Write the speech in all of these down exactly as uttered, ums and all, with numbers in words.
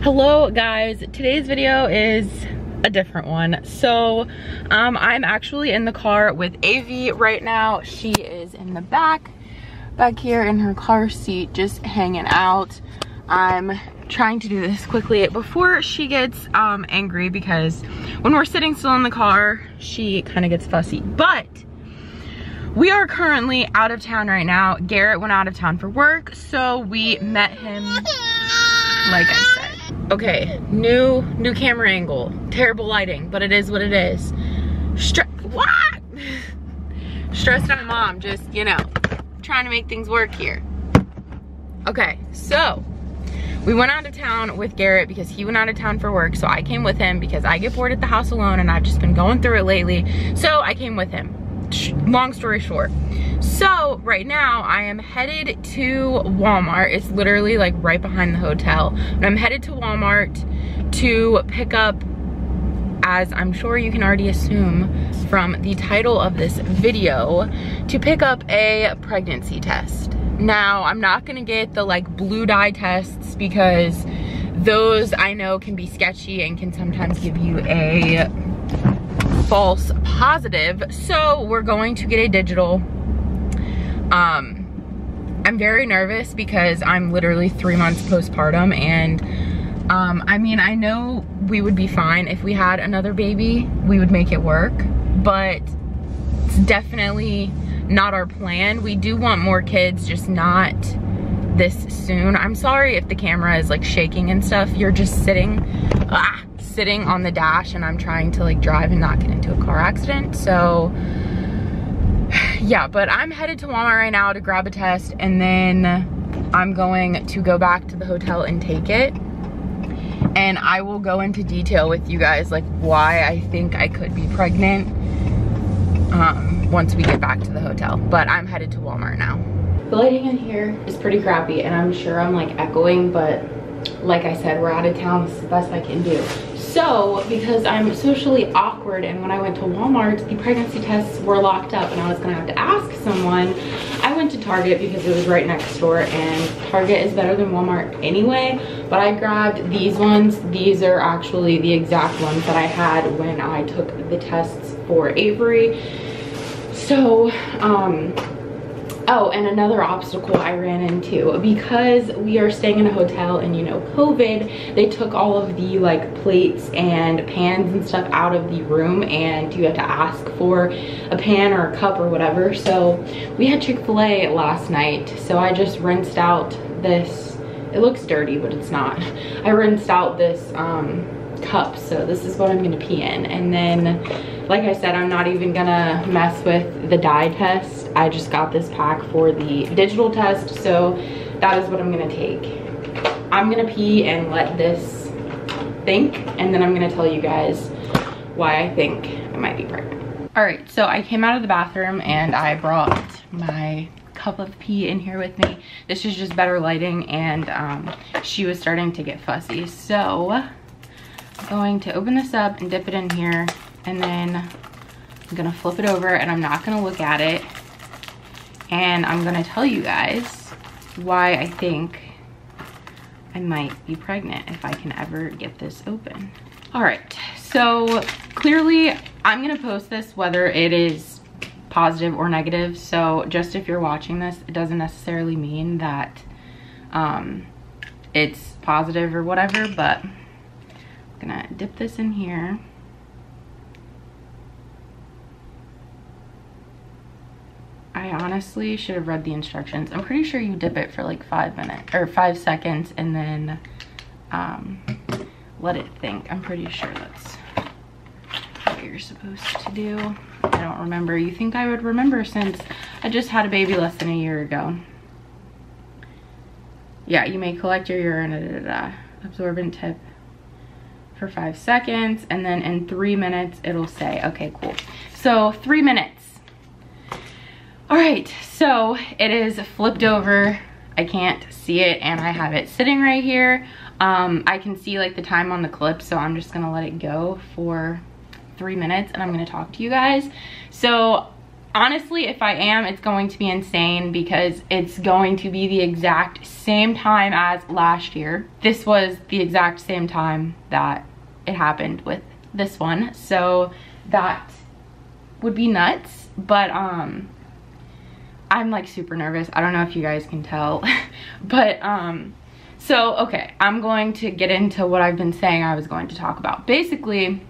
Hello guys, today's video is a different one. So um, I'm actually in the car with Avery right now. She is in the back, back here in her car seat, just hanging out. I'm trying to do this quickly before she gets um, angry, because when we're sitting still in the car, she kind of gets fussy. But we are currently out of town right now. Garrett went out of town for work, so we met him, like I said. Okay, new new camera angle. Terrible lighting, but it is what it is. Stre- what? Stressed out mom, just, you know, trying to make things work here. Okay, so we went out of town with Garrett because he went out of town for work, so I came with him because I get bored at the house alone and I've just been going through it lately, so I came with him. Long story short, so right now I am headed to Walmart. It's literally like right behind the hotel, and I'm headed to Walmart to pick up, as I'm sure you can already assume from the title of this video, to pick up a pregnancy test. Now I'm not gonna get the like blue dye tests, because those I know can be sketchy and can sometimes give you a false positive, so we're going to get a digital. um I'm very nervous because I'm literally three months postpartum, and um I mean, I know we would be fine if we had another baby, we would make it work, but it's definitely not our plan. We do want more kids, just not this soon. I'm sorry if the camera is like shaking and stuff. You're just sitting ah, sitting on the dash, and I'm trying to like drive and not get into a car accident. So yeah, but I'm headed to Walmart right now to grab a test, and then I'm going to go back to the hotel and take it, and I will go into detail with you guys like why I think I could be pregnant um, once we get back to the hotel. But I'm headed to Walmart now. The lighting in here is pretty crappy, and I'm sure I'm like echoing, but like I said, we're out of town. This is the best I can do. So, because I'm socially awkward, and when I went to Walmart, the pregnancy tests were locked up and I was gonna have to ask someone, I went to Target because it was right next door, and Target is better than Walmart anyway. But I grabbed these ones. These are actually the exact ones that I had when I took the tests for Avery. So, um... oh, and another obstacle I ran into, because we are staying in a hotel, and you know, COVID, they took all of the like plates and pans and stuff out of the room, and you have to ask for a pan or a cup or whatever. So we had Chick-fil-A last night, so I just rinsed out this, it looks dirty, but it's not. I rinsed out this um, cup, so this is what I'm gonna pee in. And then, like I said, I'm not even gonna mess with the dye test. I just got this pack for the digital test, so that is what I'm gonna take. I'm gonna pee and let this think, and then I'm gonna tell you guys why I think I might be pregnant. All right, so I came out of the bathroom and I brought my cup of pee in here with me. This is just better lighting, and um, she was starting to get fussy. So I'm going to open this up and dip it in here, and then I'm gonna flip it over, and I'm not gonna look at it, and I'm gonna tell you guys why I think I might be pregnant, if I can ever get this open. All right, so clearly I'm gonna post this whether it is positive or negative, so just if you're watching this, it doesn't necessarily mean that um, it's positive or whatever, but I'm gonna dip this in here. I honestly should have read the instructions. I'm pretty sure you dip it for like five minutes or five seconds and then um, let it think. I'm pretty sure that's what you're supposed to do. I don't remember. You think I would remember, since I just had a baby less than a year ago. Yeah, you may collect your urine, da, da, da, da. Absorbent tip for five seconds, and then in three minutes it'll say. Okay, cool. So three minutes. All right, so it is flipped over. I can't see it, and I have it sitting right here. Um, I can see like the time on the clip, so I'm just gonna let it go for three minutes, and I'm gonna talk to you guys. So honestly, if I am, it's going to be insane because it's going to be the exact same time as last year. This was the exact same time that it happened with this one, so that would be nuts. But um I'm like super nervous. I don't know if you guys can tell. But um so okay, I'm going to get into what I've been saying I was going to talk about. Basically,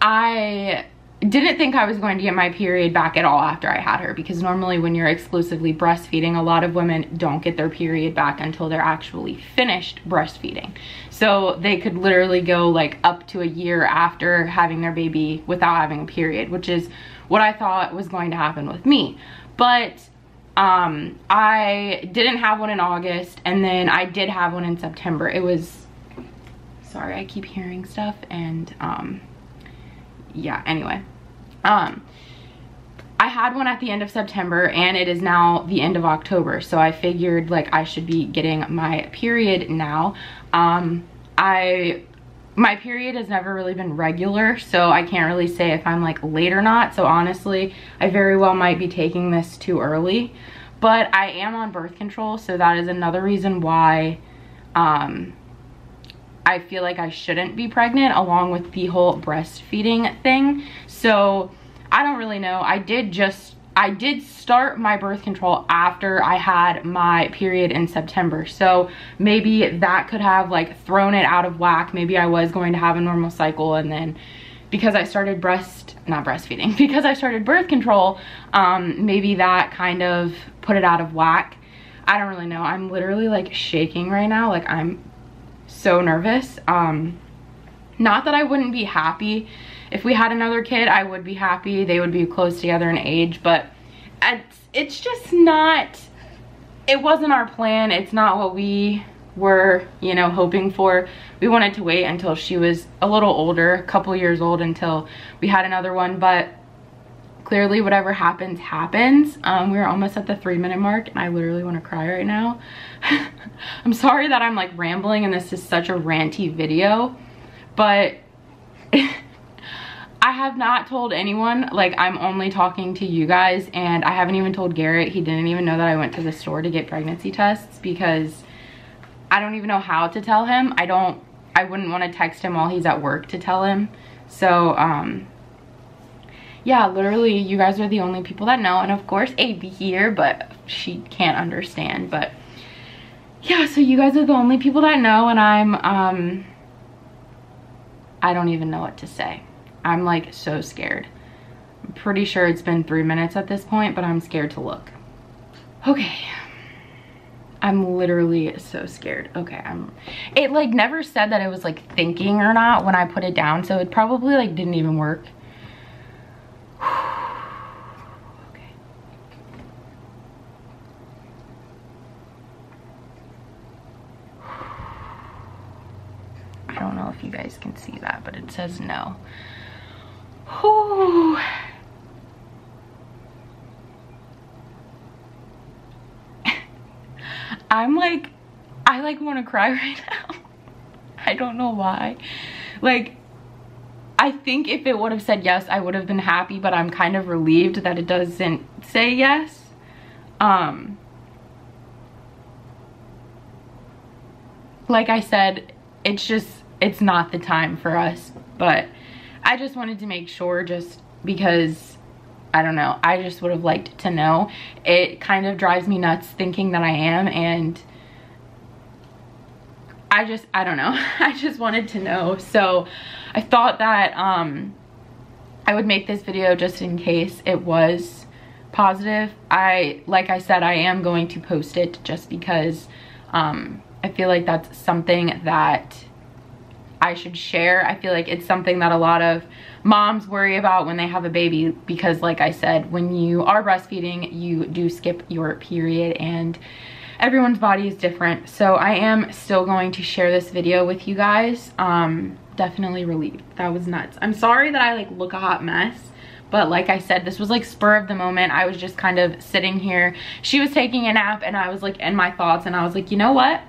I didn't think I was going to get my period back at all after I had her, because normally when you're exclusively breastfeeding, a lot of women don't get their period back until they're actually finished breastfeeding. So they could literally go like up to a year after having their baby without having a period, which is what I thought was going to happen with me. But um, I didn't have one in August, and then I did have one in September. It was, sorry, I keep hearing stuff, and um, yeah, anyway. Um, I had one at the end of September, and it is now the end of October, so I figured like I should be getting my period now. Um, I, my period has never really been regular, so I can't really say if I'm like late or not, so honestly, I very well might be taking this too early. But I am on birth control, so that is another reason why, um, I feel like I shouldn't be pregnant, along with the whole breastfeeding thing. So I don't really know. I did just, I did start my birth control after I had my period in September. So maybe that could have like thrown it out of whack. Maybe I was going to have a normal cycle, and then because I started breast, not breastfeeding, because I started birth control, um, maybe that kind of put it out of whack. I don't really know. I'm literally like shaking right now. Like I'm so nervous. Um not that I wouldn't be happy if we had another kid. I would be happy. They would be close together in age, but it's, it's just not, it wasn't our plan. It's not what we were, you know, hoping for. We wanted to wait until she was a little older, a couple years old, until we had another one. But clearly whatever happens happens. Um we're almost at the three minute mark, and I literally want to cry right now. I'm sorry that I'm like rambling and this is such a ranty video, but I have not told anyone. Like, I'm only talking to you guys, and I haven't even told Garrett. He didn't even know that I went to the store to get pregnancy tests, because I don't even know how to tell him. I don't I wouldn't want to text him while he's at work to tell him. So um yeah, literally, you guys are the only people that know, and of course, Avery here, but she can't understand. But yeah, so you guys are the only people that know, and I'm, um, I don't even know what to say. I'm like so scared. I'm pretty sure it's been three minutes at this point, but I'm scared to look. Okay. I'm literally so scared. Okay, I'm, it like never said that it was like thinking or not when I put it down, so it probably like didn't even work. Okay. I don't know if you guys can see that, but it says no. Whew. I'm like, I like want to cry right now. I don't know why. Like, I think if it would have said yes, I would have been happy, but I'm kind of relieved that it doesn't say yes. Um, like I said, it's just, it's not the time for us, but I just wanted to make sure, just because, I don't know, I just would have liked to know. It kind of drives me nuts thinking that I am, and I just, I don't know. I just wanted to know. So I thought that um, I would make this video just in case it was positive. I, like I said, I am going to post it just because um, I feel like that's something that I should share. I feel like it's something that a lot of moms worry about when they have a baby, because like I said, when you are breastfeeding, you do skip your period, and everyone's body is different. So I am still going to share this video with you guys. Um, definitely relieved. That was nuts. I'm sorry that I like look a hot mess, but like I said, this was like spur of the moment. I was just kind of sitting here. She was taking a nap, and I was like in my thoughts, and I was like, you know what?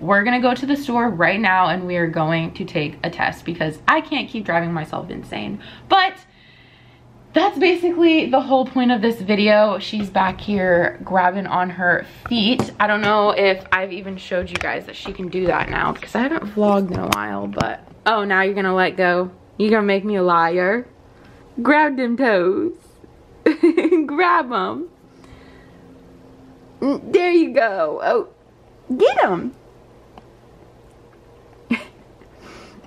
We're gonna go to the store right now, and we are going to take a test, because I can't keep driving myself insane. But that's basically the whole point of this video. She's back here grabbing on her feet. I don't know if I've even showed you guys that she can do that now, because I haven't vlogged in a while, but oh, now you're gonna let go. You're gonna make me a liar. Grab them toes. Grab them. There you go. Oh, get them.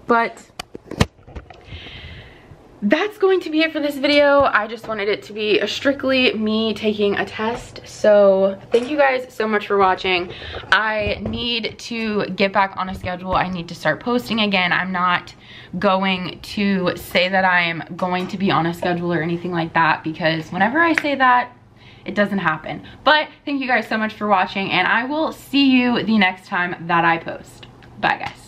But that's going to be it for this video. I just wanted it to be strictly me taking a test. So thank you guys so much for watching. I need to get back on a schedule. I need to start posting again. I'm not going to say that I am going to be on a schedule or anything like that, because whenever I say that, it doesn't happen. But thank you guys so much for watching, and I will see you the next time that I post. Bye guys.